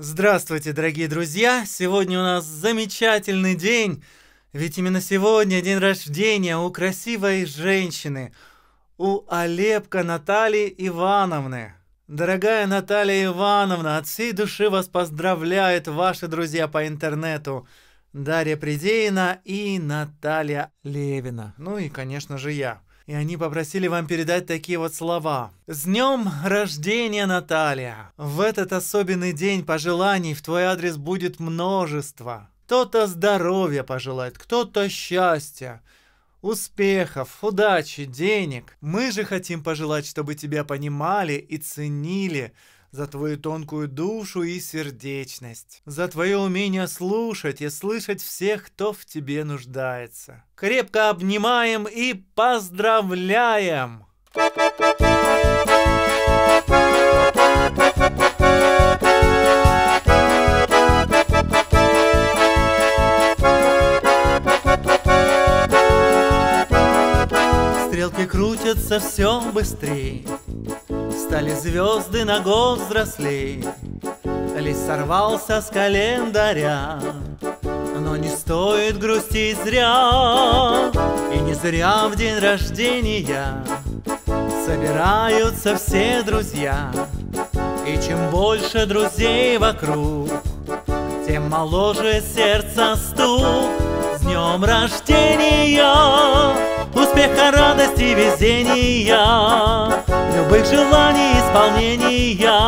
Здравствуйте, дорогие друзья! Сегодня у нас замечательный день, ведь именно сегодня день рождения у красивой женщины, у Алепко Натальи Ивановны. Дорогая Наталья Ивановна, от всей души вас поздравляют ваши друзья по интернету Дарья Придеина и Наталья Левина. Ну и, конечно же, я. И они попросили вам передать такие вот слова. «С днем рождения, Наталья! В этот особенный день пожеланий в твой адрес будет множество. Кто-то здоровья пожелает, кто-то счастья, успехов, удачи, денег. Мы же хотим пожелать, чтобы тебя понимали и ценили за твою тонкую душу и сердечность, за твое умение слушать и слышать всех, кто в тебе нуждается. Крепко обнимаем и поздравляем!» Стрелки крутятся все быстрее, стали звезды на год взрослей. Лист сорвался с календаря, но не стоит грустить зря. И не зря в день рождения собираются все друзья. И чем больше друзей вокруг, тем моложе сердце стук. С днем рождения! Успеха, радости, везения, любых желаний, исполнения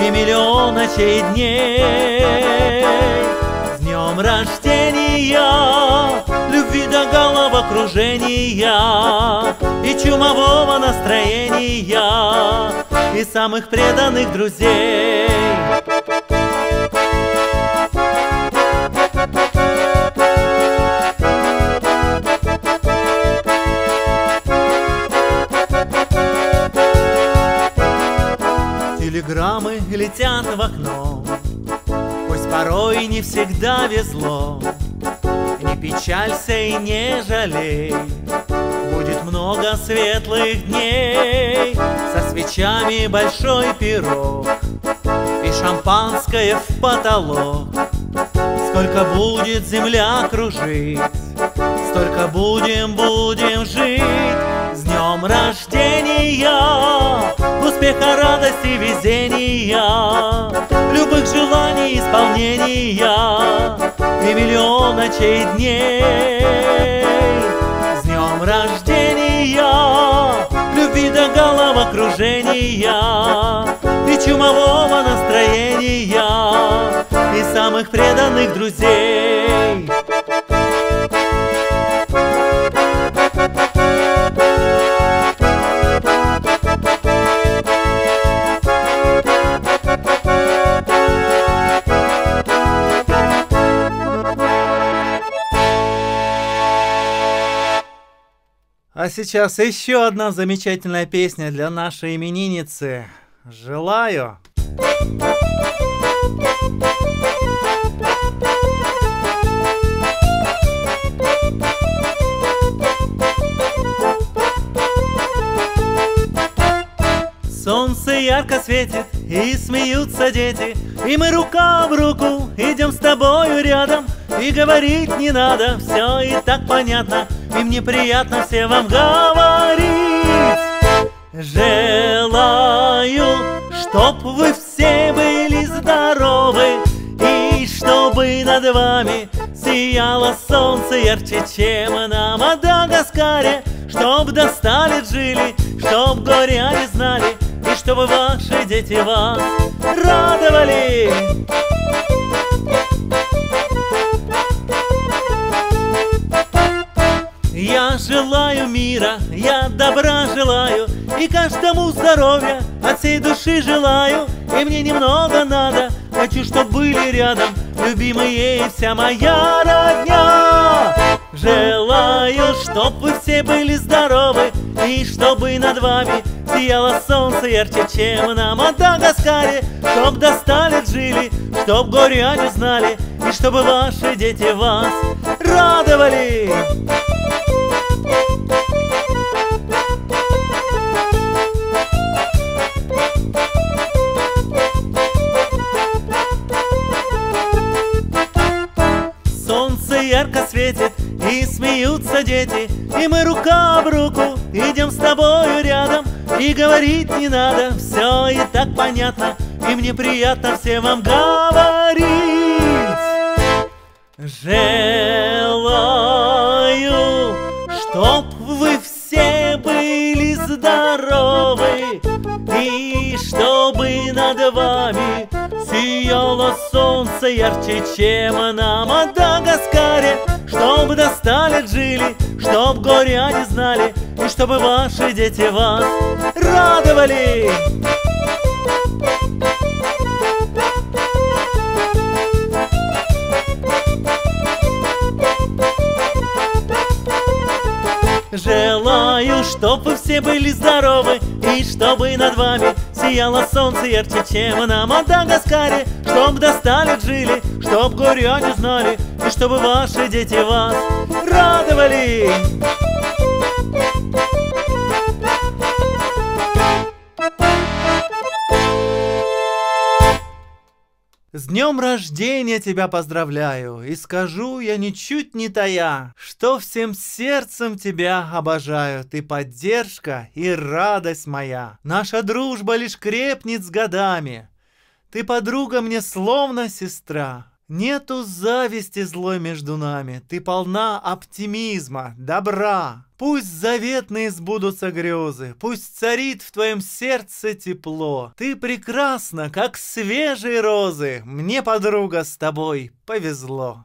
и миллион ночей и дней. С днем рождения, любви до головокружения и чумового настроения и самых преданных друзей. Телеграммы летят в окно, пусть порой не всегда везло. Не печалься и не жалей, будет много светлых дней. Со свечами большой пирог и шампанское в потолок. Сколько будет земля кружить, столько будем жить. С днем рождения! Успеха, радости, везения, любых желаний, исполнения и миллион ночей и дней. С днем рождения, любви до головокружения и чумового настроения и самых преданных друзей. А сейчас еще одна замечательная песня для нашей именинницы. Желаю! Солнце ярко светит, и смеются дети, и мы рука в руку идем с тобою рядом. И говорить не надо, все и так понятно, и мне приятно все вам говорить. Желаю, чтоб вы все были здоровы, и чтобы над вами сияло солнце ярче, чем на Мадагаскаре. Чтоб достали жили, чтоб горя не знали, и чтобы ваши дети вас радовали. Я желаю мира, я добра желаю, и каждому здоровья от всей души желаю. И мне немного надо, хочу, чтоб были рядом любимые и вся моя родня. Желаю, чтоб вы все были здоровы, и чтобы над вами сияло солнце ярче, чем на Мадагаскаре. Чтоб достали жили, чтоб горя не знали, и чтобы ваши дети вас радовали. ярко светит, и смеются дети, и мы рука об руку идем с тобою рядом, и говорить не надо, все и так понятно, и мне приятно всем вам говорить. Желаю, чтоб вы все были здоровы, и чтобы над вами сияло солнце ярче, чем на Мадагаскаре, чтоб достали жили, чтоб горя не знали, и чтобы ваши дети вас радовали. Желаю, чтоб вы все были здоровы, и чтобы над вами сияло солнце ярче, чем на Мадагаскаре, чтоб достали жили, чтоб горя не знали, и чтобы ваши дети вас радовали. С днем рождения тебя поздравляю, и скажу я ничуть не тая, что всем сердцем тебя обожаю, ты поддержка и радость моя. Наша дружба лишь крепнет с годами, ты подруга мне словно сестра. Нету зависти злой между нами, ты полна оптимизма, добра. Пусть заветные сбудутся грезы, пусть царит в твоем сердце тепло. Ты прекрасна, как свежие розы, мне, подруга, с тобой повезло.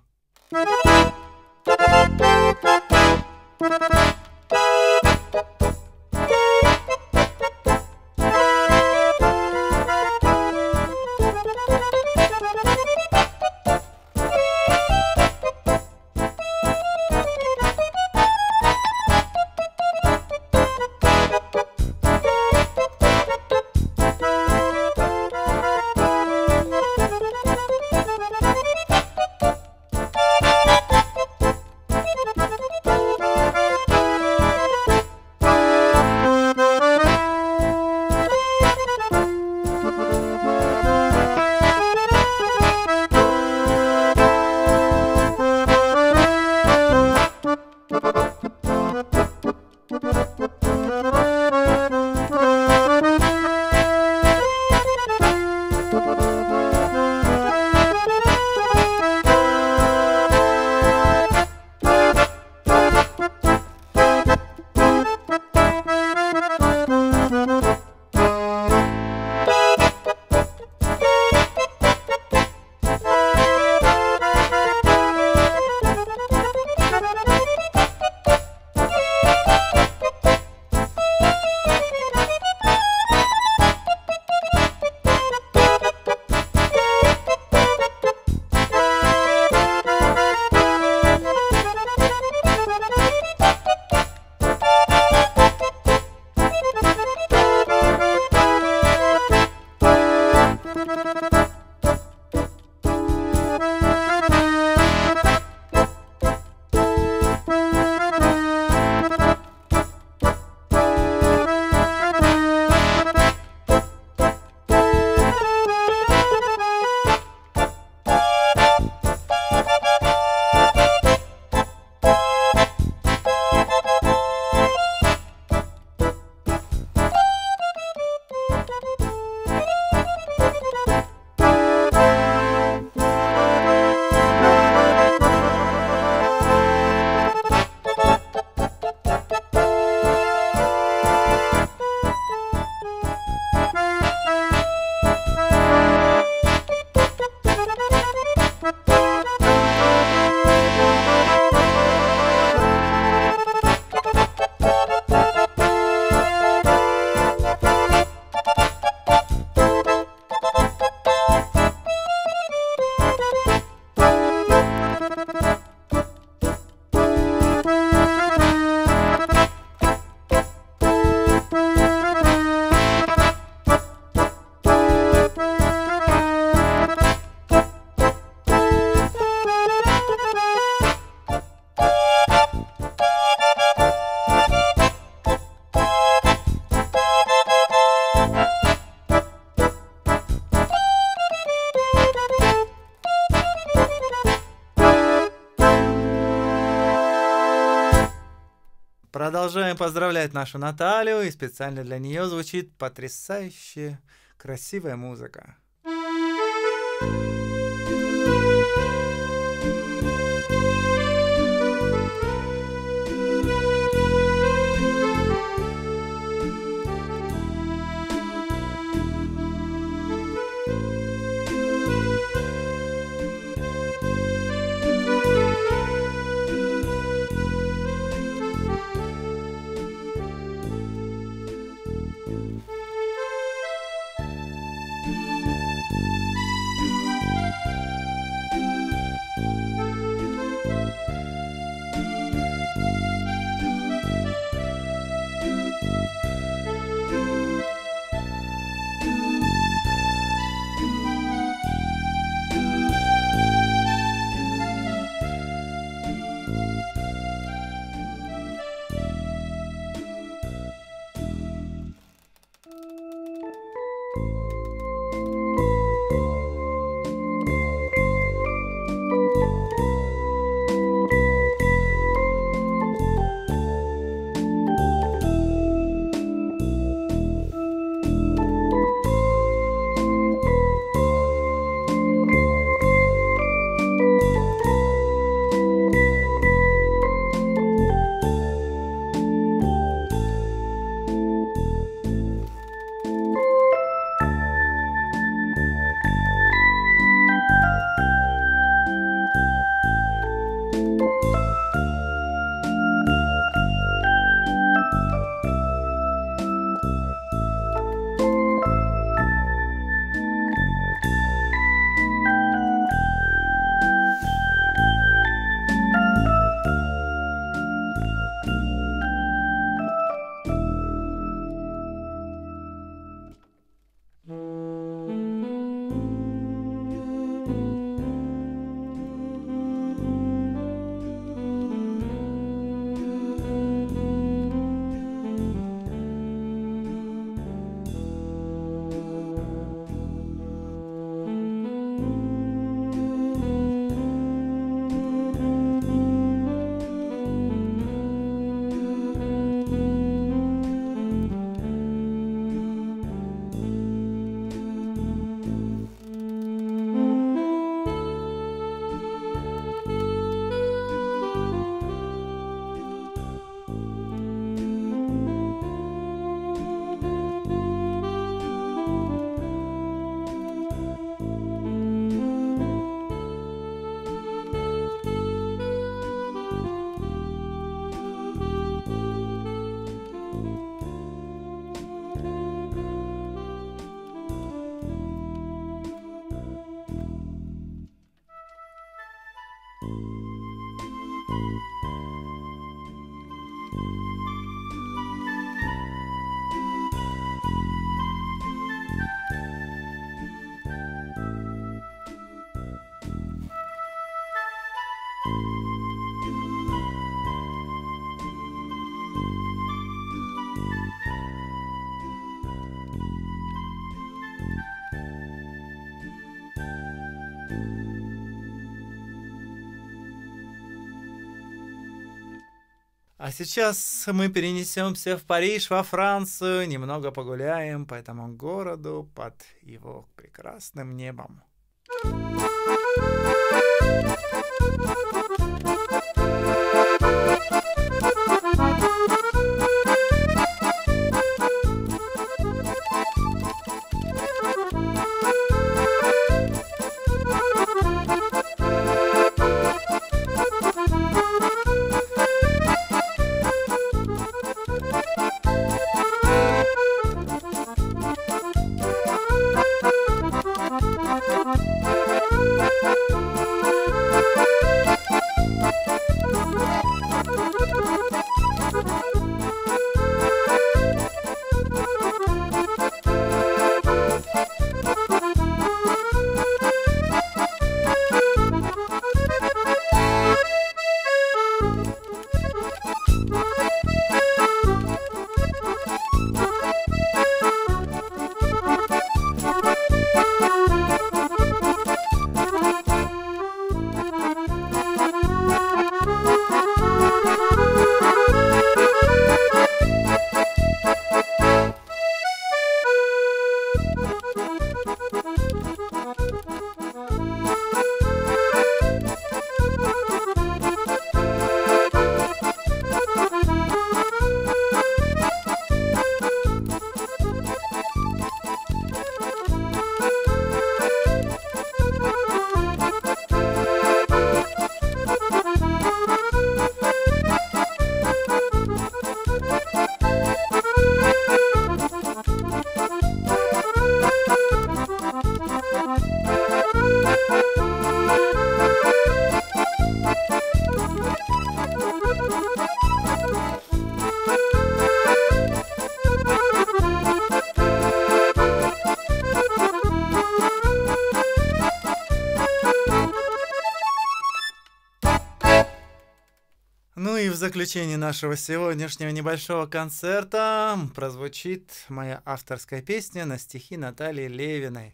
Продолжаем поздравлять нашу Наталью, и специально для нее звучит потрясающе красивая музыка. А сейчас мы перенесемся в Париж, во Францию, немного погуляем по этому городу под его прекрасным небом. в заключении нашего сегодняшнего небольшого концерта прозвучит моя авторская песня на стихи Натальи Левиной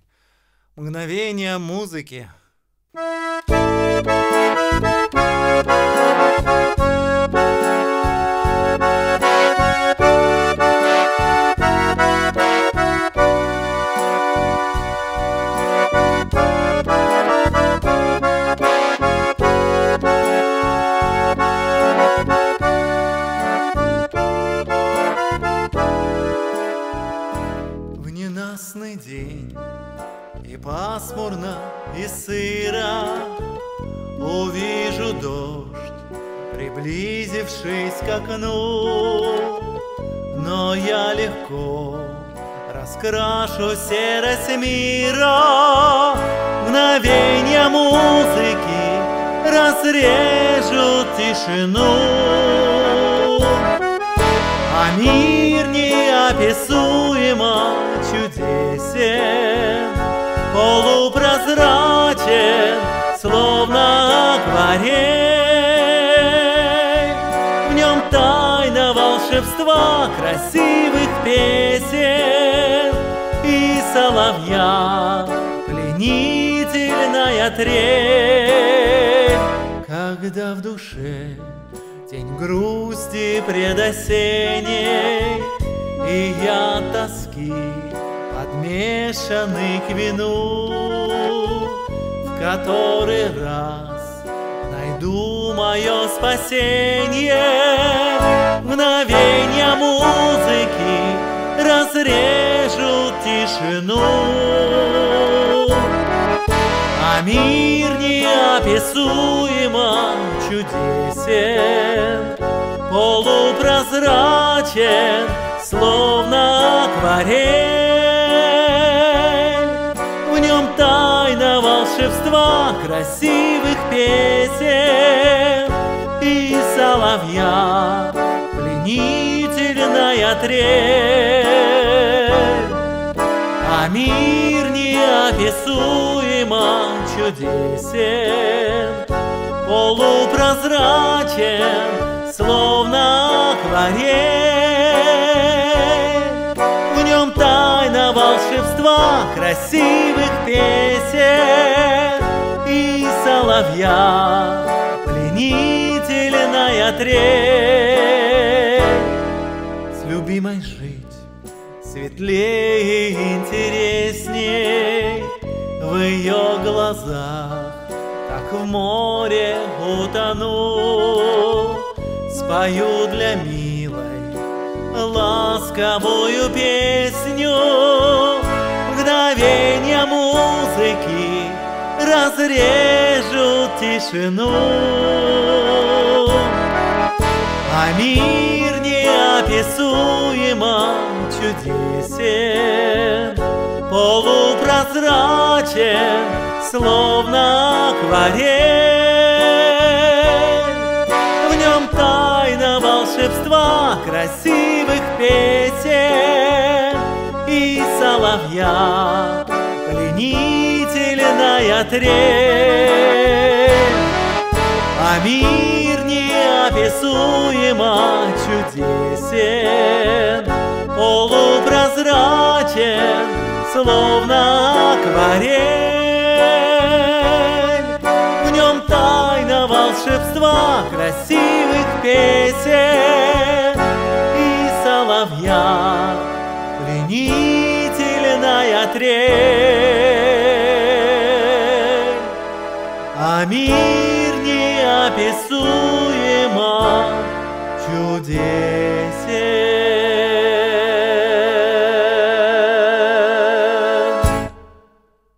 «Мгновения музыки». День и пасмурно, и сыро, увижу дождь, приблизившись к окну. Но я легко раскрашу серость мира, мгновения музыки разрежут тишину. А мир неописуемо чудесен, полупрозрачен, словно акварель. В нем тайна волшебства красивых песен и соловья пленительная трель. Когда в душе тень грусти предосенней и я тоски, подмешаны к вину, в который раз найду мое спасение, мгновения музыки разрежут тишину. А мир неописуемо чудесен, полупрозрачен, словно акварель. В нем тайна волшебства красивых песен и соловья пленительная трель. А мир неописуемо чудесен, полупрозрачен, словно акварель. В нем тайна волшебства красивых песен и соловья пленительная трель. С любимой жить светлее и интересней, в ее глазах как в море утону. Спою для милой ласковую песню, мгновения музыки разрежут тишину. А мир неописуемо чудесен, полупрозрачен, словно акварель. В нем тайна волшебства красивых песен и соловья пленительная трель. А мир неописуемо чудесен, полупрозрачен, словно акварель. В нем тайна волшебства красивых песен и соловья пленительная трель. А мир неописуемо чудесен.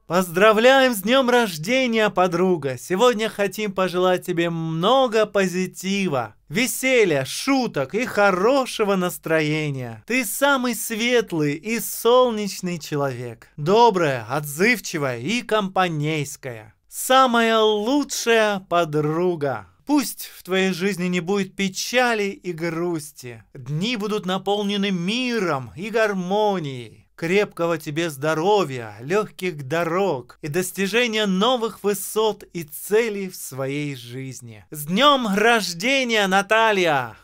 Поздравляем с днем рождения, подруга! Сегодня хотим пожелать тебе много позитива, веселья, шуток и хорошего настроения. Ты самый светлый и солнечный человек, добрая, отзывчивая и компанейская, самая лучшая подруга. Пусть в твоей жизни не будет печали и грусти, дни будут наполнены миром и гармонией. Крепкого тебе здоровья, легких дорог и достижения новых высот и целей в своей жизни. С днем рождения, Наталья!